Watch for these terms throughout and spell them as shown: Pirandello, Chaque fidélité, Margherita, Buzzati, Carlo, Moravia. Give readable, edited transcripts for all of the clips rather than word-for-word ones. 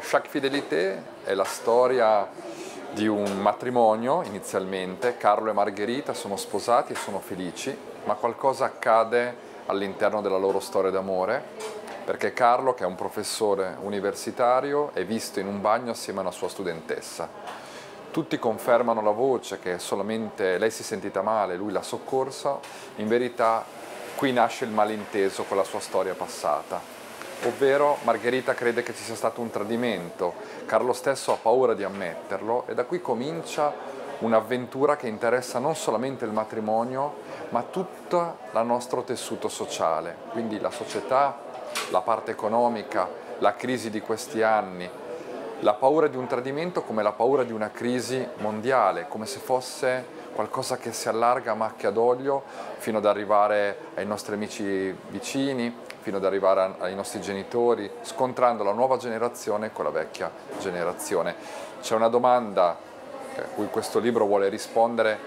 Chaque fidélité è la storia di un matrimonio inizialmente. Carlo e Margherita sono sposati e sono felici, ma qualcosa accade all'interno della loro storia d'amore, perché Carlo, che è un professore universitario, è visto in un bagno assieme a una sua studentessa. Tutti confermano la voce che solamente lei si è sentita male, lui l'ha soccorsa. In verità qui nasce il malinteso con la sua storia passata, ovvero Margherita crede che ci sia stato un tradimento, Carlo stesso ha paura di ammetterlo e da qui comincia un'avventura che interessa non solamente il matrimonio, ma tutto il nostro tessuto sociale, quindi la società, la parte economica, la crisi di questi anni, la paura di un tradimento come la paura di una crisi mondiale, come se fosse qualcosa che si allarga a macchia d'olio fino ad arrivare ai nostri amici vicini, fino ad arrivare ai nostri genitori, scontrando la nuova generazione con la vecchia generazione. C'è una domanda a cui questo libro vuole rispondere: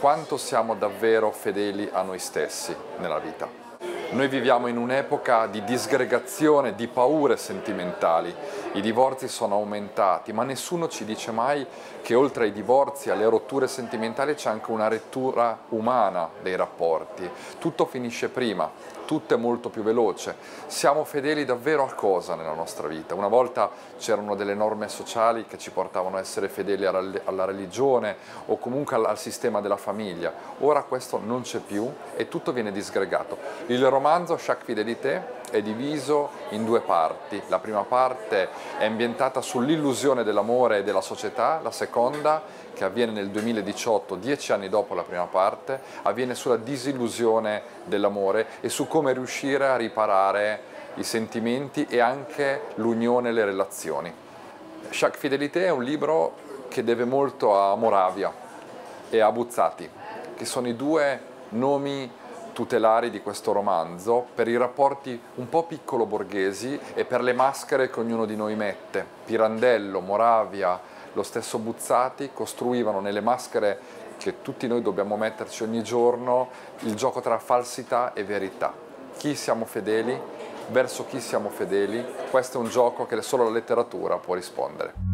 quanto siamo davvero fedeli a noi stessi nella vita? Noi viviamo in un'epoca di disgregazione, di paure sentimentali. I divorzi sono aumentati, ma nessuno ci dice mai che oltre ai divorzi, alle rotture sentimentali, c'è anche una rottura umana dei rapporti. Tutto finisce prima, tutto è molto più veloce. Siamo fedeli davvero a cosa nella nostra vita? Una volta c'erano delle norme sociali che ci portavano a essere fedeli alla religione o comunque al sistema della famiglia. Ora questo non c'è più e tutto viene disgregato. Il romanzo Chaque fidélité è diviso in due parti. La prima parte è ambientata sull'illusione dell'amore e della società, la seconda, che avviene nel 2018, 10 anni dopo la prima parte, avviene sulla disillusione dell'amore e su come riuscire a riparare i sentimenti e anche l'unione e le relazioni. Chaque fidélité è un libro che deve molto a Moravia e a Buzzati, che sono i due nomi tutelari di questo romanzo per i rapporti un po' piccolo borghesi e per le maschere che ognuno di noi mette. Pirandello, Moravia, lo stesso Buzzati costruivano nelle maschere che tutti noi dobbiamo metterci ogni giorno il gioco tra falsità e verità. Chi siamo fedeli? Verso chi siamo fedeli? Questo è un gioco che solo la letteratura può rispondere.